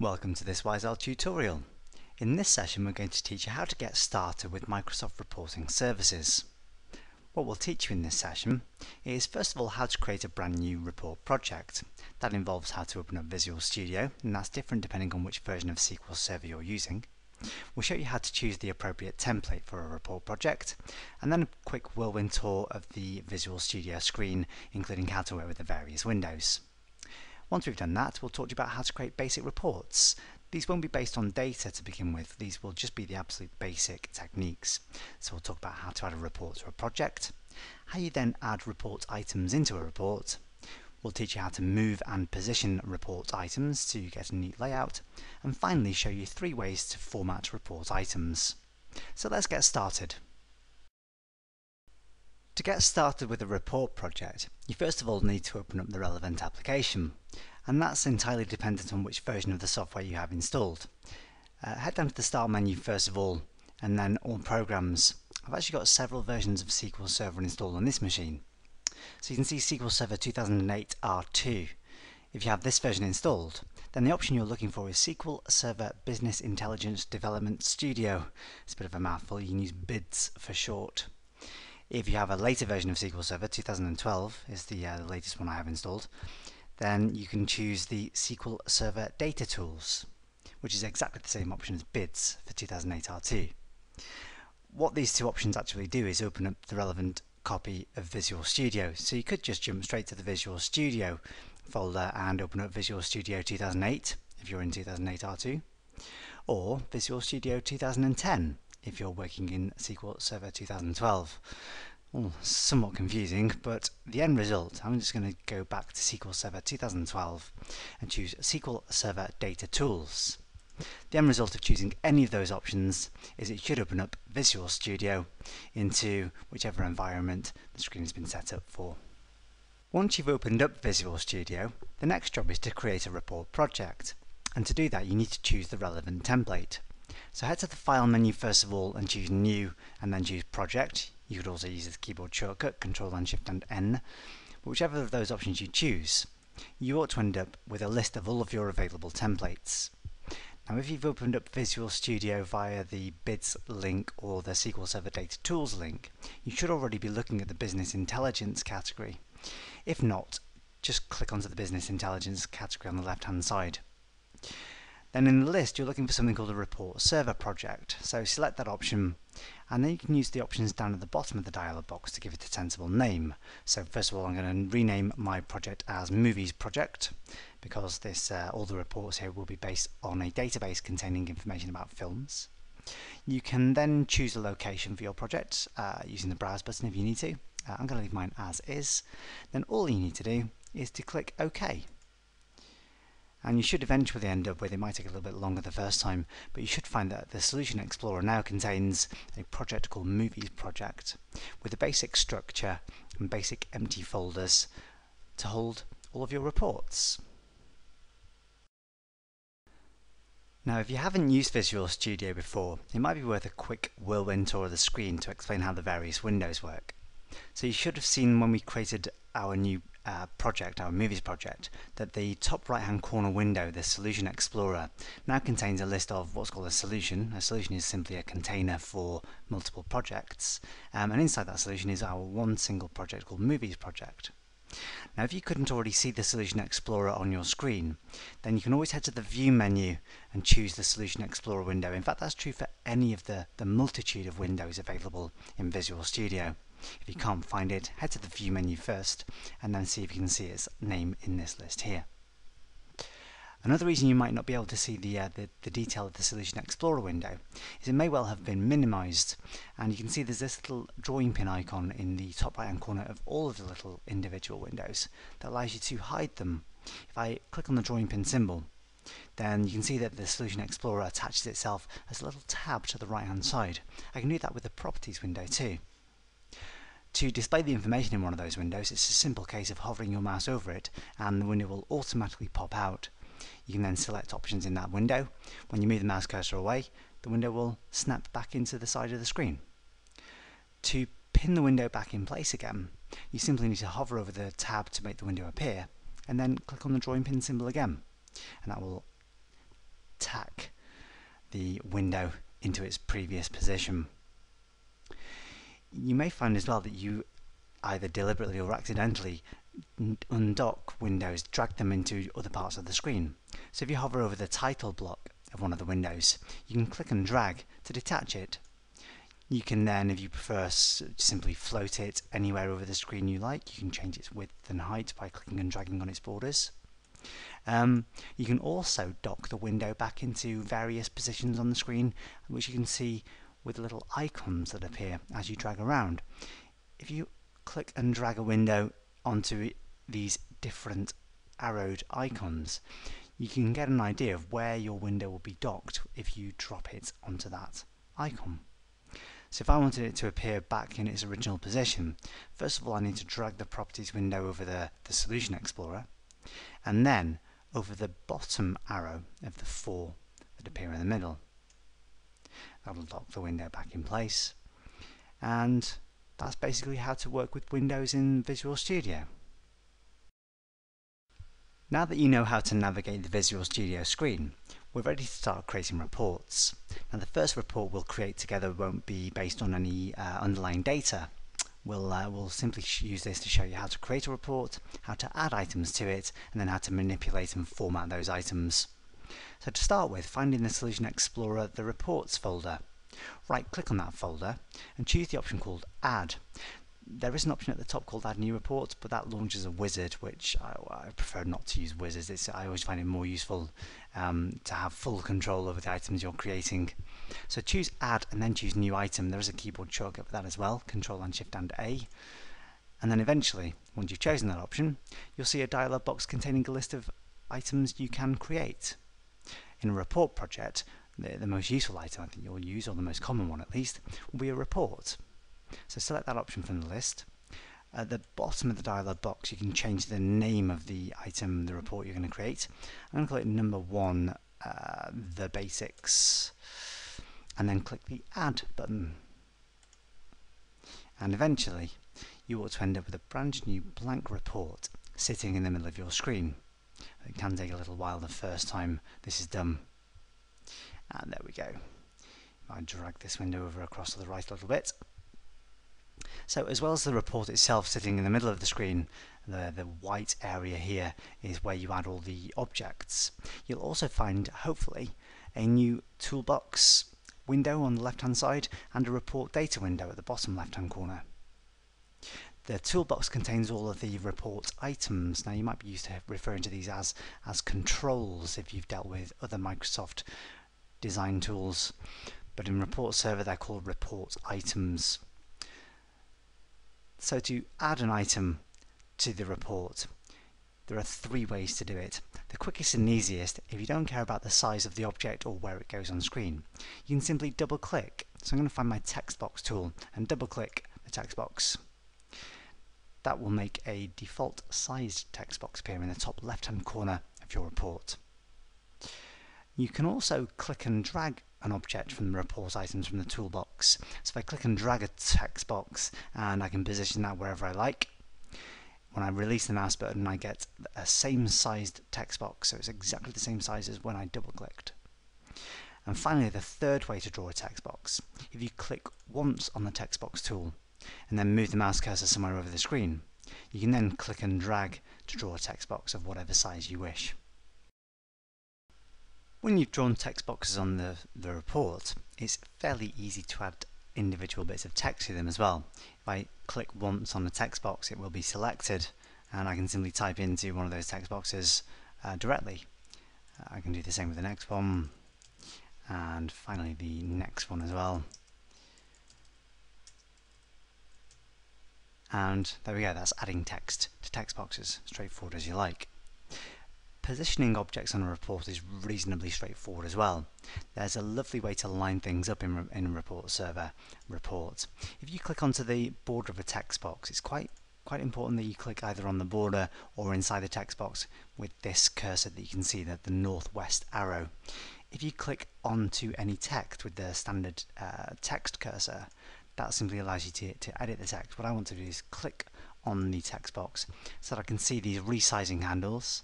Welcome to this Wise Owl tutorial. In this session we're going to teach you how to get started with Microsoft Reporting Services. What we'll teach you in this session is first of all how to create a brand new report project. That involves how to open up Visual Studio, and that's different depending on which version of SQL Server you're using. We'll show you how to choose the appropriate template for a report project, and then a quick whirlwind tour of the Visual Studio screen, including how to work with the various windows. Once we've done that, we'll talk to you about how to create basic reports. These won't be based on data to begin with, these will just be the absolute basic techniques. So we'll talk about how to add a report to a project, how you then add report items into a report, we'll teach you how to move and position report items so you get a neat layout, and finally show you three ways to format report items. So let's get started. To get started with a report project, you first of all need to open up the relevant application, and that's entirely dependent on which version of the software you have installed. Head down to the Style menu first of all, and then All Programs. I've actually got several versions of SQL Server installed on this machine. So you can see SQL Server 2008 R2. If you have this version installed, then the option you're looking for is SQL Server Business Intelligence Development Studio. It's a bit of a mouthful, you can use BIDS for short. If you have a later version of SQL Server, 2012 is the latest one I have installed, then you can choose the SQL Server Data Tools, which is exactly the same option as BIDS for 2008 R2. What these two options actually do is open up the relevant copy of Visual Studio, so you could just jump straight to the Visual Studio folder and open up Visual Studio 2008 if you're in 2008 R2, or Visual Studio 2010. If you're working in SQL Server 2012. Somewhat confusing, but the end result, I'm just going to go back to SQL Server 2012 and choose SQL Server Data Tools. The end result of choosing any of those options is it should open up Visual Studio into whichever environment the screen has been set up for. Once you've opened up Visual Studio, the next job is to create a report project, and to do that you need to choose the relevant template. So head to the File menu first of all and choose New, and then choose Project. You could also use the keyboard shortcut Ctrl and Shift and N, but whichever of those options you choose, you ought to end up with a list of all of your available templates. Now if you've opened up Visual Studio via the BIDS link or the SQL Server Data Tools link, you should already be looking at the Business Intelligence category. If not, just click onto the Business Intelligence category on the left hand side. Then in the list you're looking for something called a report server project, so select that option, and then you can use the options down at the bottom of the dialog box to give it a sensible name. So first of all I'm going to rename my project as Movies Project, because all the reports here will be based on a database containing information about films. You can then choose a location for your project using the browse button if you need to. I'm going to leave mine as is. Then all you need to do is to click OK. And you should eventually end up with, it might take a little bit longer the first time, but you should find that the Solution Explorer now contains a project called Movies Project with a basic structure and basic empty folders to hold all of your reports. Now if you haven't used Visual Studio before, it might be worth a quick whirlwind tour of the screen to explain how the various windows work. So you should have seen when we created our new project, our Movies Project, that the top right hand corner window, the Solution Explorer, now contains a list of what's called a solution. A solution is simply a container for multiple projects, and inside that solution is our one single project called Movies Project. Now if you couldn't already see the Solution Explorer on your screen, then you can always head to the View menu and choose the Solution Explorer window. In fact, that's true for any of the multitude of windows available in Visual Studio. If you can't find it, head to the View menu first and then see if you can see its name in this list here. Another reason you might not be able to see the detail of the Solution Explorer window is it may well have been minimized, and you can see there's this little drawing pin icon in the top right hand corner of all of the little individual windows that allows you to hide them. If I click on the drawing pin symbol, then you can see that the Solution Explorer attaches itself as a little tab to the right hand side. I can do that with the Properties window too. To display the information in one of those windows, it's a simple case of hovering your mouse over it and the window will automatically pop out. You can then select options in that window. When you move the mouse cursor away, the window will snap back into the side of the screen. To pin the window back in place again, you simply need to hover over the tab to make the window appear, and then click on the drawing pin symbol again, and that will tack the window into its previous position. You may find as well that you either deliberately or accidentally undock windows, drag them into other parts of the screen. So if you hover over the title block of one of the windows, you can click and drag to detach it. You can then, if you prefer, simply float it anywhere over the screen you like. You can change its width and height by clicking and dragging on its borders. You can also dock the window back into various positions on the screen, which you can see with little icons that appear as you drag around. If you click and drag a window onto these different arrowed icons, you can get an idea of where your window will be docked if you drop it onto that icon. So if I wanted it to appear back in its original position, first of all I need to drag the properties window over the Solution Explorer, and then over the bottom arrow of the four that appear in the middle. That'll lock the window back in place, and that's basically how to work with windows in Visual Studio. Now that you know how to navigate the Visual Studio screen, we're ready to start creating reports. Now the first report we'll create together won't be based on any underlying data. We'll simply use this to show you how to create a report, how to add items to it, and then how to manipulate and format those items. So to start with, find in the Solution Explorer the Reports folder. Right click on that folder and choose the option called Add. There is an option at the top called Add New Report, but that launches a wizard, which I prefer not to use wizards. I always find it more useful to have full control over the items you're creating. So choose Add and then choose New Item. There is a keyboard shortcut for that as well, Control and Shift and A. And then eventually, once you've chosen that option, you'll see a dialog box containing a list of items you can create. In a report project, the most useful item I think you'll use, or the most common one at least, will be a report. So select that option from the list. At the bottom of the dialog box you can change the name of the item, the report you're going to create. I'm going to call it number one, the basics, and then click the Add button. And eventually you ought to end up with a brand new blank report sitting in the middle of your screen. It can take a little while the first time this is done. And there we go. I drag this window over across to the right a little bit. So as well as the report itself sitting in the middle of the screen, the white area here is where you add all the objects. You'll also find, hopefully, a new toolbox window on the left-hand side and a report data window at the bottom left-hand corner. The toolbox contains all of the report items. Now you might be used to referring to these as controls if you've dealt with other Microsoft design tools, but in Report Server they're called report items. So to add an item to the report, there are three ways to do it. The quickest and easiest, if you don't care about the size of the object or where it goes on screen, you can simply double click. So I'm going to find my text box tool and double click the text box. That will make a default sized text box appear in the top left hand corner of your report. You can also click and drag an object from the report items from the toolbox. So if I click and drag a text box, and I can position that wherever I like. When I release the mouse button, I get a same sized text box, so it's exactly the same size as when I double clicked. And finally, the third way to draw a text box. If you click once on the text box tool and then move the mouse cursor somewhere over the screen, you can then click and drag to draw a text box of whatever size you wish. When you've drawn text boxes on the report, it's fairly easy to add individual bits of text to them as well. If I click once on the text box, it will be selected, and I can simply type into one of those text boxes directly. I can do the same with the next one, and finally the next one as well. And there we go, that's adding text to text boxes, straightforward as you like. Positioning objects on a report is reasonably straightforward as well. There's a lovely way to line things up in Report Server Report. If you click onto the border of a text box, it's quite important that you click either on the border or inside the text box with this cursor that you can see, that the northwest arrow. If you click onto any text with the standard text cursor, that simply allows you to edit the text. What I want to do is click on the text box so that I can see these resizing handles,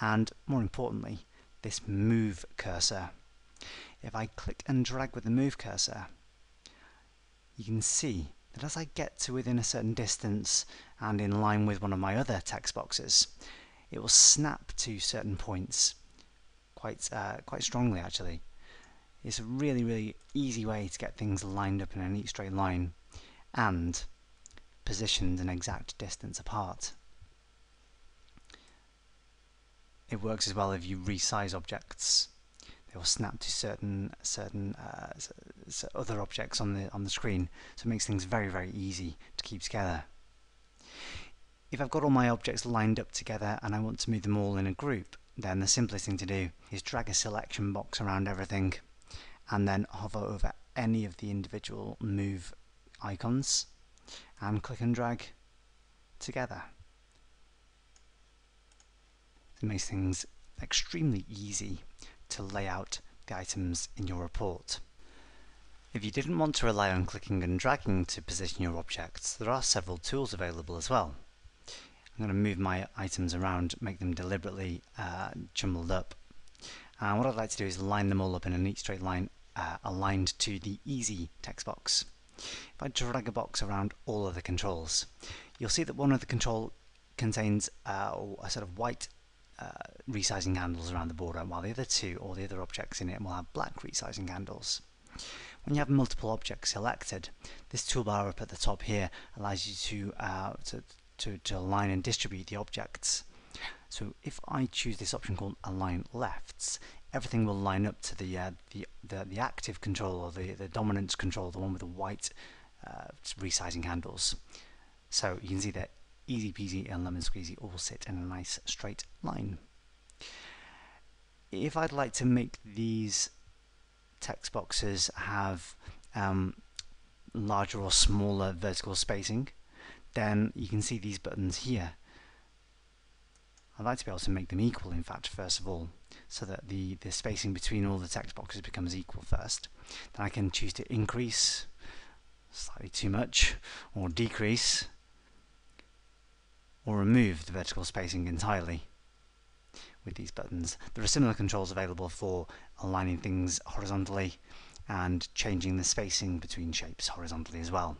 and more importantly this move cursor. If I click and drag with the move cursor, you can see that as I get to within a certain distance and in line with one of my other text boxes, it will snap to certain points quite strongly actually. It's a really easy way to get things lined up in a neat straight line and positioned an exact distance apart. It works as well if you resize objects. They will snap to certain other objects on the screen, so it makes things very easy to keep together. If I've got all my objects lined up together and I want to move them all in a group, then the simplest thing to do is drag a selection box around everything and then hover over any of the individual move icons and click and drag together. It makes things extremely easy to lay out the items in your report. If you didn't want to rely on clicking and dragging to position your objects, there are several tools available as well. I'm going to move my items around, make them deliberately jumbled up. And what I'd like to do is line them all up in a neat straight line aligned to the easy text box. If I drag a box around all of the controls, you'll see that one of the control contains a set of white resizing handles around the border, while the other two or the other objects in it will have black resizing handles. When you have multiple objects selected, this toolbar up at the top here allows you to align and distribute the objects. So if I choose this option called Align Lefts, everything will line up to the active control, or the dominant control, the one with the white resizing handles. So you can see that easy peasy and lemon squeezy all sit in a nice straight line. If I'd like to make these text boxes have larger or smaller vertical spacing, then you can see these buttons here. I'd like to be able to make them equal, in fact, first of all, so that the spacing between all the text boxes becomes equal first. Then I can choose to increase slightly too much, or decrease, or remove the vertical spacing entirely with these buttons. There are similar controls available for aligning things horizontally and changing the spacing between shapes horizontally as well.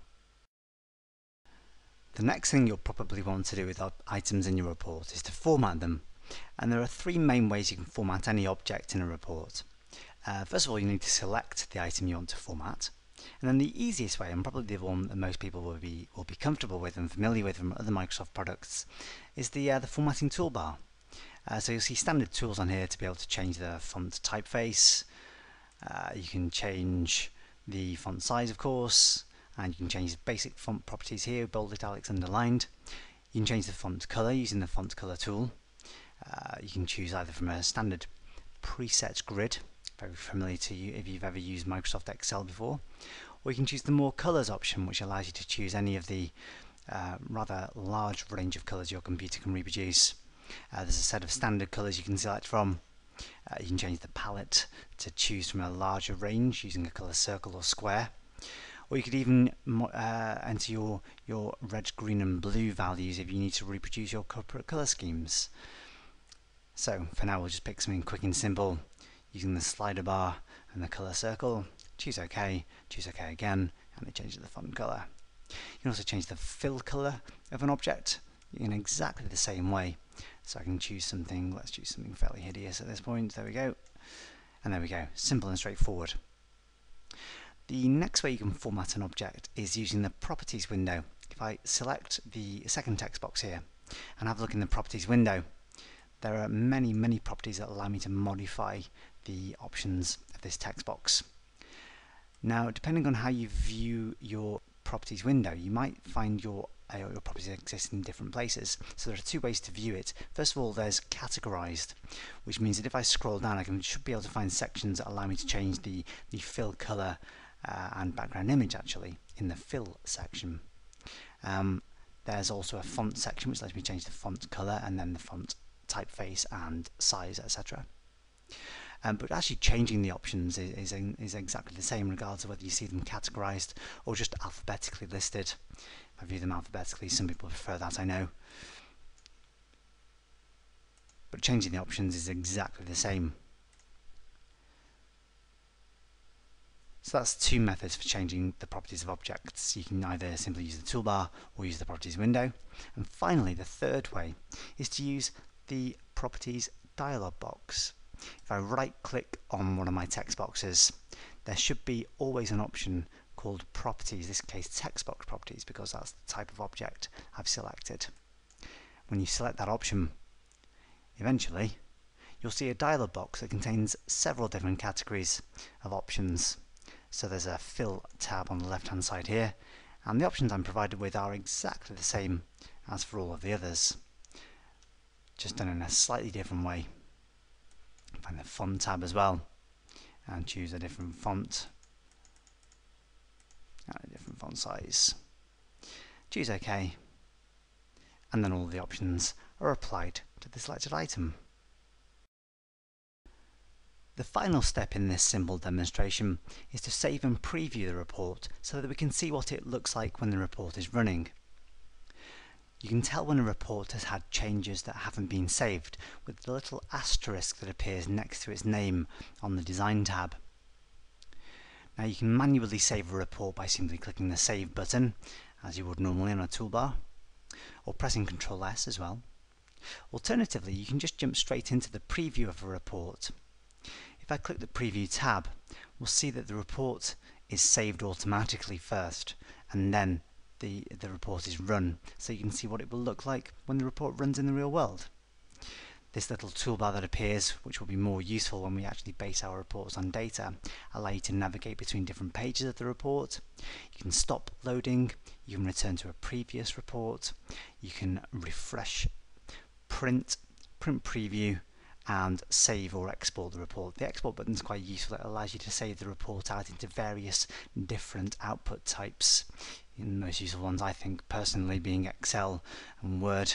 The next thing you'll probably want to do with items in your report is to format them, and there are three main ways you can format any object in a report. First of all, you need to select the item you want to format, and then the easiest way, and probably the one that most people will be comfortable with and familiar with from other Microsoft products, is the formatting toolbar. So you'll see standard tools on here to be able to change the font typeface. You can change the font size, of course, and you can change the basic font properties here, bold, italics, underlined. You can change the font colour using the font colour tool. You can choose either from a standard preset grid, very familiar to you if you've ever used Microsoft Excel before, or you can choose the more colours option, which allows you to choose any of the rather large range of colours your computer can reproduce. There's a set of standard colours you can select from. You can change the palette to choose from a larger range using a colour circle or square. Or you could even enter your red, green and blue values if you need to reproduce your corporate colour schemes. So for now we'll just pick something quick and simple using the slider bar and the colour circle. Choose OK again, and it changes the font colour. You can also change the fill colour of an object in exactly the same way. So I can choose something, let's choose something fairly hideous at this point, there we go. And there we go, simple and straightforward. The next way you can format an object is using the Properties window. If I select the second text box here and have a look in the Properties window, there are many properties that allow me to modify the options of this text box. Now, depending on how you view your Properties window, you might find your properties exist in different places. So there are two ways to view it. First of all, there's categorized, which means that if I scroll down, I should be able to find sections that allow me to change the fill color and background image actually in the fill section. There's also a font section which lets me change the font color and then the font typeface and size, etc. But actually changing the options is exactly the same regardless of whether you see them categorized or just alphabetically listed. If I view them alphabetically, some people prefer that, I know. But changing the options is exactly the same. So that's two methods for changing the properties of objects. You can either simply use the toolbar or use the properties window. And finally, the third way is to use the properties dialog box. If I right click on one of my text boxes, there should be always an option called properties, in this case text box properties, because that's the type of object I've selected. When you select that option, eventually you'll see a dialog box that contains several different categories of options. So there's a fill tab on the left hand side here, and the options I'm provided with are exactly the same as for all of the others, just done in a slightly different way. Find the font tab as well and choose a different font and a different font size. Choose OK, and then all the options are applied to the selected item. The final step in this simple demonstration is to save and preview the report so that we can see what it looks like when the report is running. You can tell when a report has had changes that haven't been saved with the little asterisk that appears next to its name on the Design tab. Now you can manually save a report by simply clicking the Save button, as you would normally on a toolbar, or pressing Ctrl S as well. Alternatively, you can just jump straight into the preview of a report. If I click the Preview tab, we'll see that the report is saved automatically first, and then the report is run, so you can see what it will look like when the report runs in the real world. This little toolbar that appears, which will be more useful when we actually base our reports on data, allows you to navigate between different pages of the report. You can stop loading, you can return to a previous report, you can refresh, print, print preview, and save or export the report. The export button is quite useful. It allows you to save the report out into various different output types. The most useful ones, I think, personally, being Excel and Word,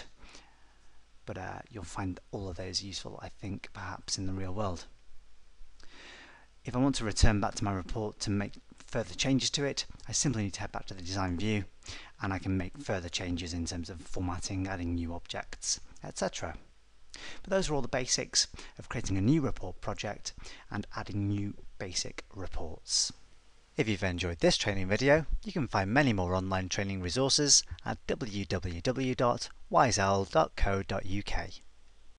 but you'll find all of those useful, I think, perhaps in the real world. If I want to return back to my report to make further changes to it, I simply need to head back to the design view, and I can make further changes in terms of formatting, adding new objects, etc. But those are all the basics of creating a new report project and adding new basic reports. If you've enjoyed this training video, you can find many more online training resources at www.wiseowl.co.uk.